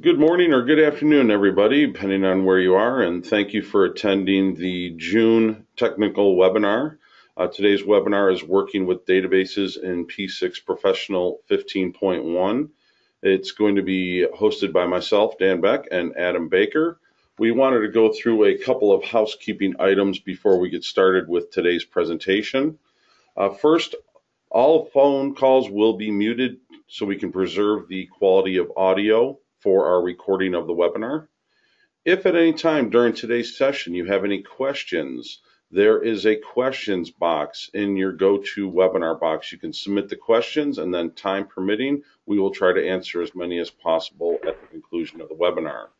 Good morning or good afternoon, everybody, depending on where you are, and thank you for attending the June technical webinar. Today's webinar is Working with Databases in P6 Professional 15.1. It's going to be hosted by myself, Dan Beck, and Adam Baker. We wanted to go through a couple of housekeeping items before we get started with today's presentation. First, all phone calls will be muted so we can preserve the quality of audio for our recording of the webinar. If at any time during today's session you have any questions, there is a questions box in your GoToWebinar box. You can submit the questions, and then time permitting, we will try to answer as many as possible at the conclusion of the webinar.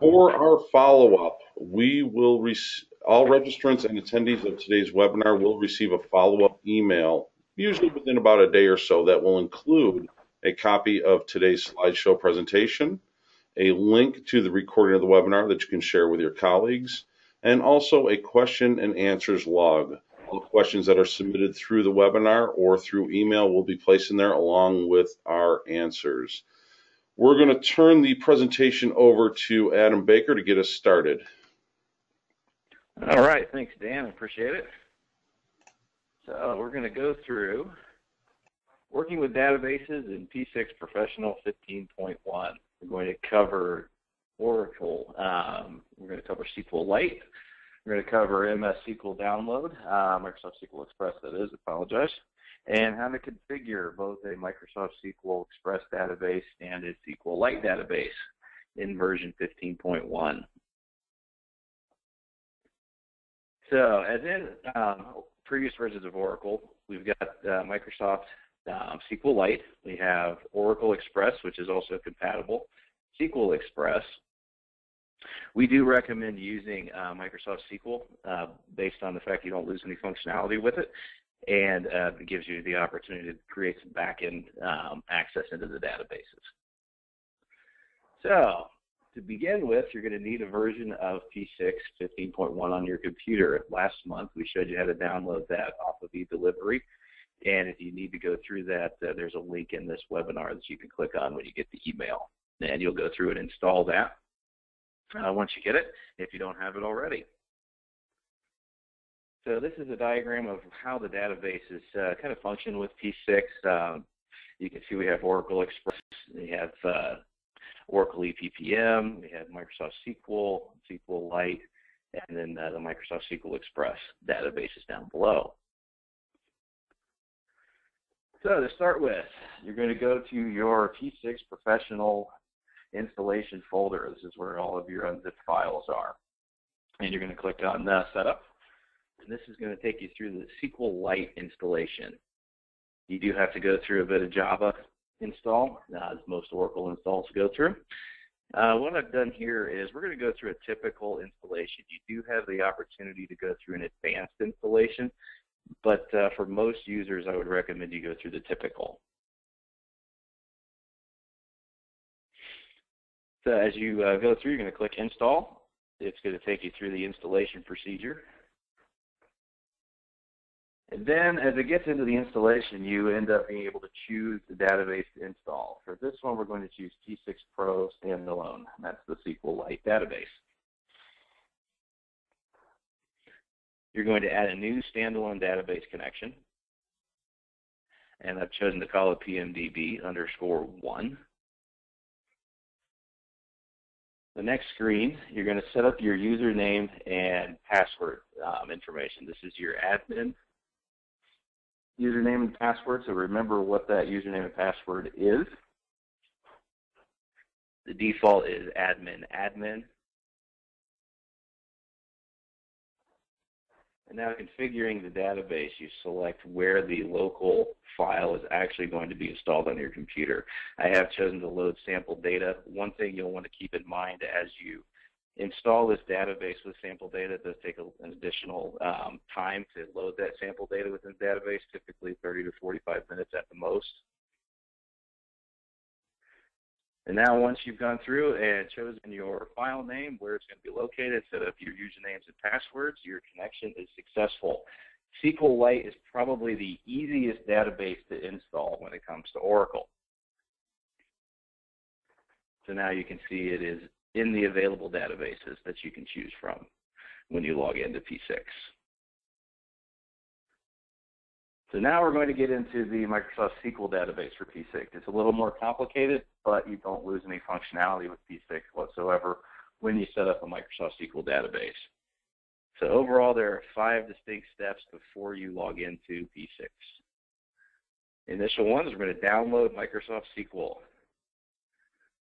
For our follow-up, we will all registrants and attendees of today's webinar will receive a follow-up email, usually within about a day or so, that will include a copy of today's slideshow presentation, a link to the recording of the webinar that you can share with your colleagues, and also a question and answers log. All questions that are submitted through the webinar or through email will be placed in there along with our answers. We're going to turn the presentation over to Adam Baker to get us started. All right, thanks, Dan, appreciate it. So we're going to go through working with databases in P6 Professional 15.1. We're going to cover Oracle, we're going to cover SQLite, we're going to cover MS SQL Download, Microsoft SQL Express, that is, apologize, and how to configure both a Microsoft SQL Express database and a SQLite database in version 15.1. So, as in previous versions of Oracle, we've got Microsoft SQLite, we have Oracle Express, which is also compatible, SQL Express. We do recommend using Microsoft SQL based on the fact you don't lose any functionality with it, and it gives you the opportunity to create some back-end access into the databases. So, to begin with, you're going to need a version of P6 15.1 on your computer. Last month, we showed you how to download that off of eDelivery, and if you need to go through that, there's a link in this webinar that you can click on when you get the email, and you'll go through and install that once you get it, if you don't have it already. So this is a diagram of how the databases kind of function with P6. You can see we have Oracle Express, we have Oracle EPPM, we have Microsoft SQL, SQLite, and then the Microsoft SQL Express databases down below. So to start with, you're going to go to your P6 Professional installation folder. This is where all of your unzipped files are. And you're going to click on Setup. And this is going to take you through the SQLite installation. You do have to go through a bit of Java install, as most Oracle installs go through. What I've done here is we're going to go through a typical installation. You do have the opportunity to go through an advanced installation, but for most users, I would recommend you go through the typical. So as you go through, you're going to click Install. It's going to take you through the installation procedure. And then as it gets into the installation, you end up being able to choose the database to install. For this one, we're going to choose T6 Pro Standalone. That's the SQLite database. You're going to add a new standalone database connection, and I've chosen to call it PMDB_1. The next screen, you're going to set up your username and password information. This is your admin username and password, so remember what that username and password is. The default is admin. And now configuring the database, you select where the local file is actually going to be installed on your computer. I have chosen to load sample data. One thing you'll want to keep in mind as you install this database with sample data, it does take an additional time to load that sample data within the database, typically 30 to 45 minutes at the most. And now once you've gone through and chosen your file name, where it's going to be located, set up your usernames and passwords, your connection is successful. SQLite is probably the easiest database to install when it comes to Oracle. So now you can see it is in the available databases that you can choose from when you log into P6. So now we're going to get into the Microsoft SQL database for P6. It's a little more complicated, but you don't lose any functionality with P6 whatsoever when you set up a Microsoft SQL database. So overall, there are 5 distinct steps before you log into P6. Initial one is we're going to download Microsoft SQL.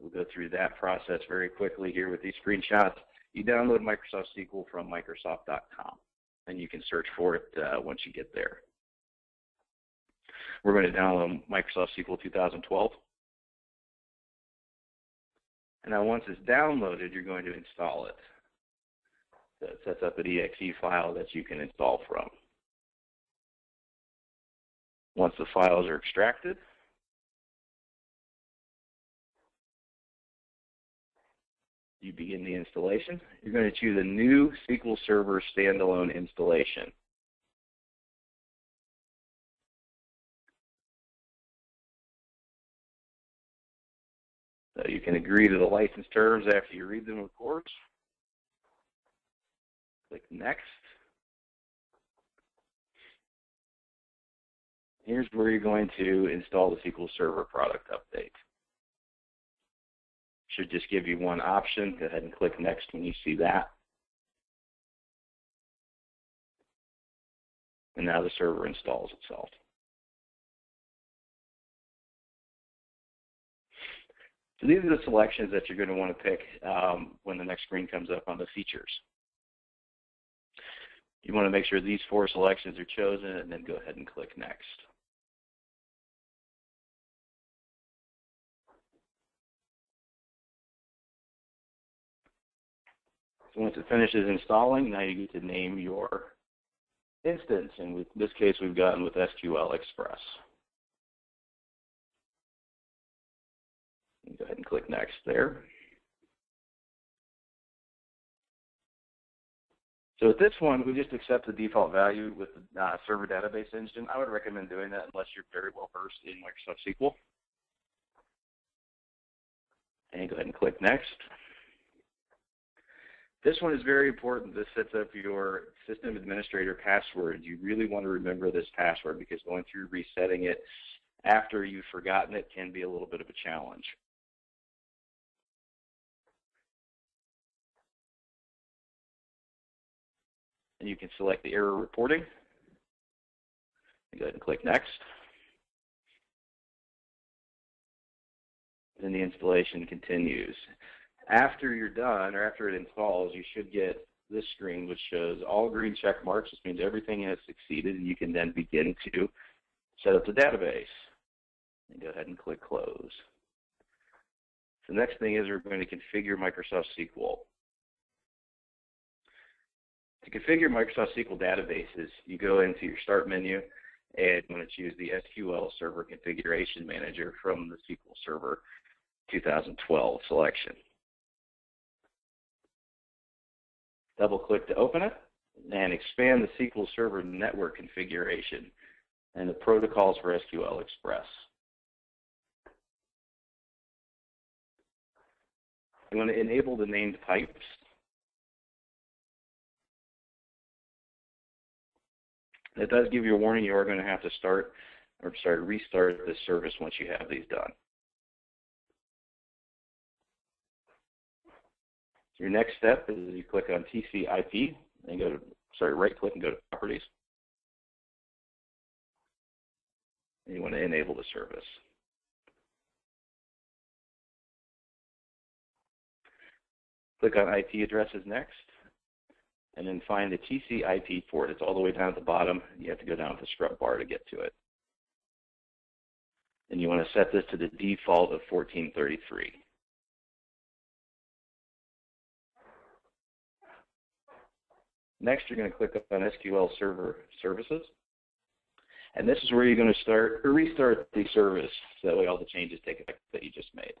We'll go through that process very quickly here with these screenshots. You download Microsoft SQL from Microsoft.com, and you can search for it once you get there. We're going to download Microsoft SQL 2012. And now once it's downloaded, you're going to install it. So it sets up an exe file that you can install from. Once the files are extracted, you begin the installation. You're going to choose a new SQL Server standalone installation. So you can agree to the license terms after you read them, of course. Click Next. Here's where you're going to install the SQL Server product update. Should just give you one option. Go ahead and click Next when you see that. And now the server installs itself. So these are the selections that you're going to want to pick when the next screen comes up on the features. You want to make sure these 4 selections are chosen and then go ahead and click Next. So once it finishes installing, now you get to name your instance. And in this case, we've gotten with SQL Express. Go ahead and click Next there. So with this one, we just accept the default value with the server database engine. I would recommend doing that unless you're very well versed in Microsoft SQL. And go ahead and click Next. This one is very important. This sets up your system administrator password. You really want to remember this password because going through resetting it after you've forgotten it can be a little bit of a challenge. And you can select the error reporting. Go ahead and click Next. Then the installation continues. After you're done, or after it installs, you should get this screen which shows all green check marks. This means everything has succeeded, and you can then begin to set up the database. And go ahead and click Close. The next thing is we're going to configure Microsoft SQL. To configure Microsoft SQL databases, you go into your Start menu and you want to choose the SQL Server Configuration Manager from the SQL Server 2012 selection. Double-click to open it and expand the SQL Server network configuration and the protocols for SQL Express. You want to enable the named pipes. That does give you a warning you are going to have to start or restart the service once you have these done. Your next step is you click on TCP/IP and go to, right-click and go to Properties. And you want to enable the service. Click on IP addresses next. And then find the TCP/IP port. It's all the way down at the bottom. You have to go down to the scrub bar to get to it. And you want to set this to the default of 1433. Next, you're going to click on SQL Server Services. And this is where you're going to start or restart the service. So that way all the changes take effect that you just made.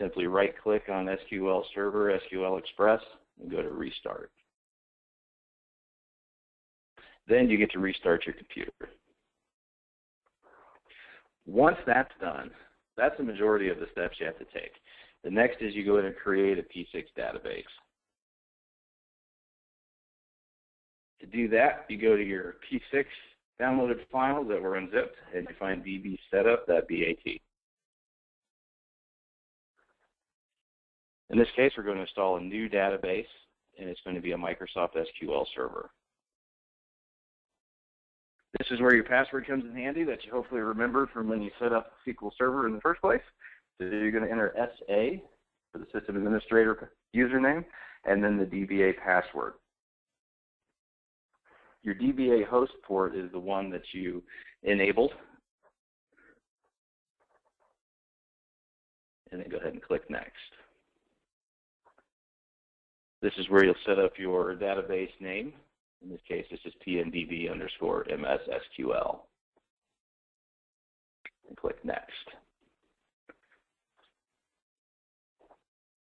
Simply right-click on SQL Server, SQL Express, and go to Restart. Then you get to restart your computer. Once that's done, That's the majority of the steps you have to take. The next is you go in and create a P6 database. To do that, you go to your P6 downloaded files that were unzipped, and you find DB setup, .bat. In this case, we're going to install a new database, and it's going to be a Microsoft SQL Server. This is where your password comes in handy that you hopefully remember from when you set up the SQL Server in the first place. So you're going to enter SA for the system administrator username, and then the DBA password. Your DBA host port is the one that you enabled. And then go ahead and click Next. This is where you'll set up your database name. In this case, this is PMDB_MS SQL. And click Next.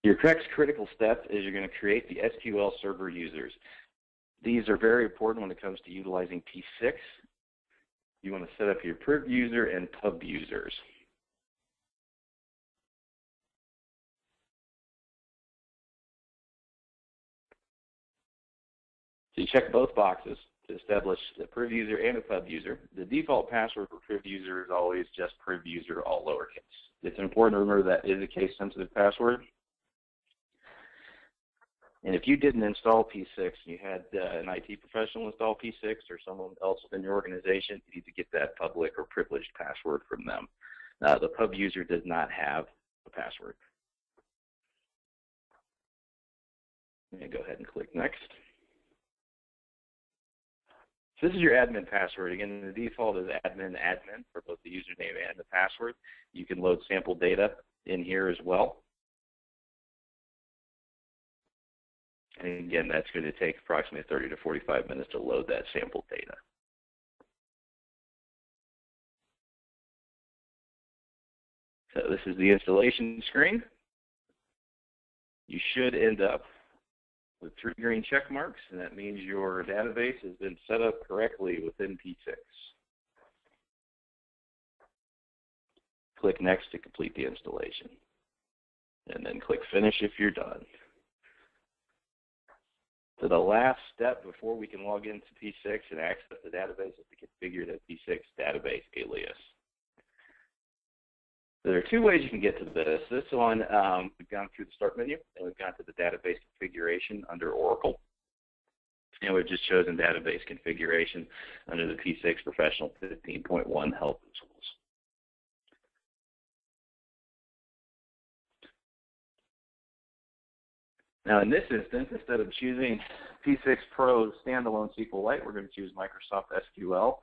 Your next critical step is you're going to create the SQL Server users. These are very important when it comes to utilizing P6. You want to set up your priv user and pub users. So you check both boxes to establish the priv user and a pub user. The default password for priv user is always just priv user, all lowercase. It's important to remember that is a case-sensitive password. And if you didn't install P6 and you had an IT professional install P6 or someone else within your organization, you need to get that public or privileged password from them. The pub user does not have a password. And go ahead and click Next. This is your admin password. Again, the default is admin for both the username and the password. You can load sample data in here as well. And again, that's going to take approximately 30 to 45 minutes to load that sample data. So this is the installation screen. You should end up with 3 green check marks, and that means your database has been set up correctly within P6. Click Next to complete the installation. And then click Finish if you're done. So the last step before we can log into P6 and access the database is to configure the P6 database alias. So there are 2 ways you can get to this. This one, we've gone through the Start menu, and we've gone to the Database Configuration under Oracle. And we've just chosen Database Configuration under the P6 Professional 15.1 Help Tools. Now, in this instance, instead of choosing P6 Pro standalone SQLite, we're going to choose Microsoft SQL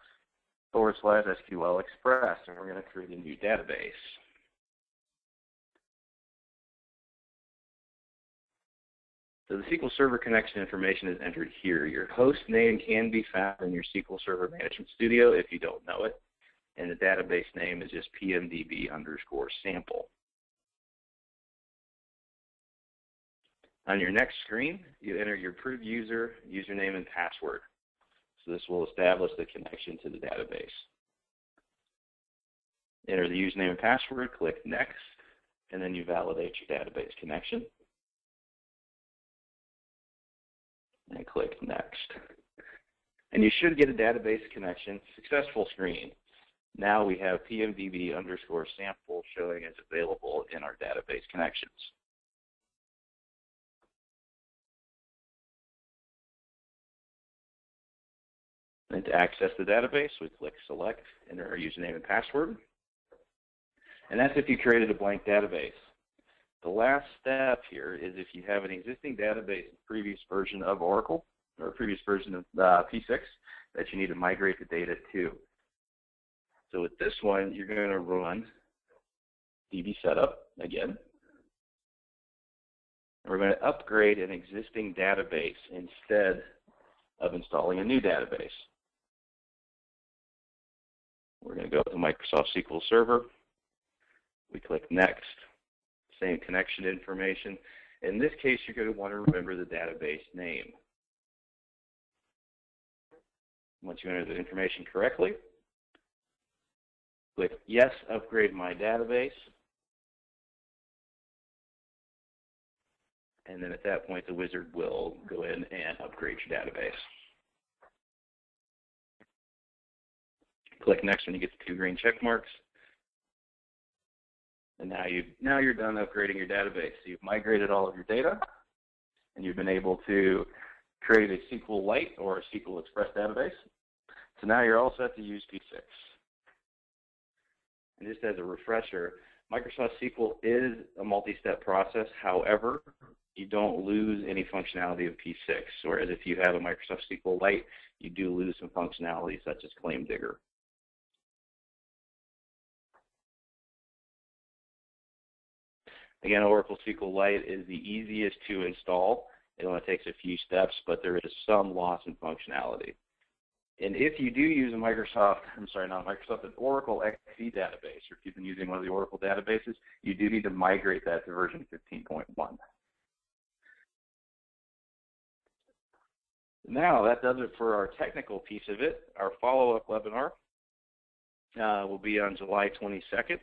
/SQL Express, and we're going to create a new database. So the SQL Server connection information is entered here. Your host name can be found in your SQL Server Management Studio if you don't know it, and the database name is just PMDB_sample. On your next screen, you enter your priv user, username, and password. So this will establish the connection to the database. Enter the username and password, click Next, and then you validate your database connection. And click Next. And you should get a database connection successful screen. Now we have PMDB_sample showing as available in our database connections. And to access the database, we click Select, enter our username and password. And that's if you created a blank database. The last step here is if you have an existing database, previous version of Oracle, or a previous version of P6, that you need to migrate the data to. So with this one, you're going to run DB setup again. And we're going to upgrade an existing database instead of installing a new database. We're going to go to Microsoft SQL Server. We click Next. Same connection information. In this case, you're going to want to remember the database name. Once you enter the information correctly, click Yes, upgrade my database, and then at that point the wizard will go in and upgrade your database. Click next when you get the two green check marks. And now you're done upgrading your database. So you've migrated all of your data, and you've been able to create a SQLite or a SQL Express database. So now you're all set to use P6. And just as a refresher, Microsoft SQL is a multi-step process. However, you don't lose any functionality of P6, whereas if you have a Microsoft SQLite, you do lose some functionality such as ClaimDigger. Again, Oracle SQLite is the easiest to install. It only takes a few steps, but there is some loss in functionality. And if you do use a an Oracle XE database, or if you've been using one of the Oracle databases, you do need to migrate that to version 15.1. Now, that does it for our technical piece of it. Our follow-up webinar will be on July 22nd,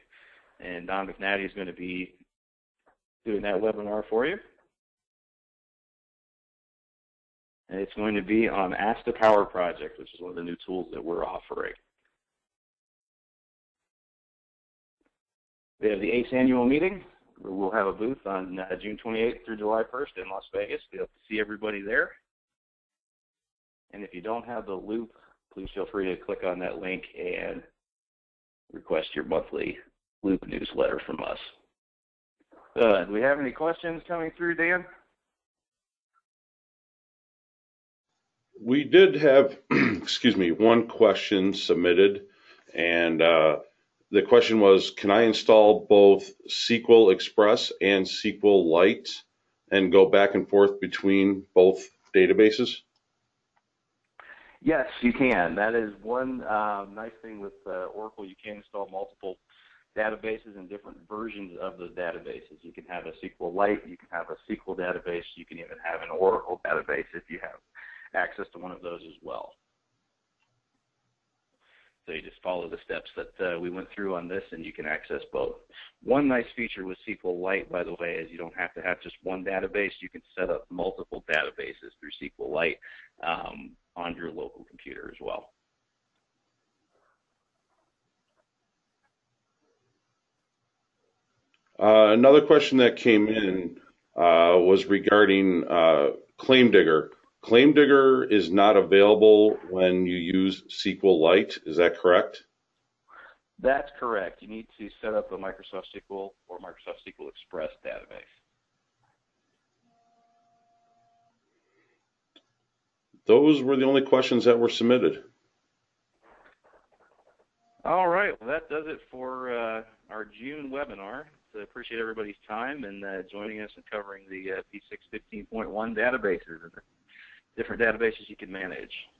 and Don McNatty is going to be doing that webinar for you. And it's going to be on Ask the Power Project, which is one of the new tools that we're offering. We have the ACE Annual Meeting. We'll have a booth on June 28th through July 1st in Las Vegas. We hope to see everybody there. And if you don't have the loop, please feel free to click on that link and request your monthly loop newsletter from us. Do we have any questions coming through, Dan? We did have, excuse me, one question submitted, and the question was, can I install both SQL Express and SQLite and go back and forth between both databases? Yes, you can. That is one nice thing with Oracle. You can install multiple databases and different versions of those databases. You can have a SQLite, you can have a SQL database, you can even have an Oracle database if you have access to one of those as well. So you just follow the steps that we went through on this, and you can access both. One nice feature with SQLite, by the way, is you don't have to have just one database. You can set up multiple databases through SQLite on your local computer as well. Another question that came in was regarding ClaimDigger. ClaimDigger is not available when you use SQLite, is that correct? That's correct. You need to set up a Microsoft SQL or Microsoft SQL Express database. Those were the only questions that were submitted. All right, well, that does it for our June webinar. So I appreciate everybody's time and joining us and covering the P6 15.1 databases and different databases you can manage.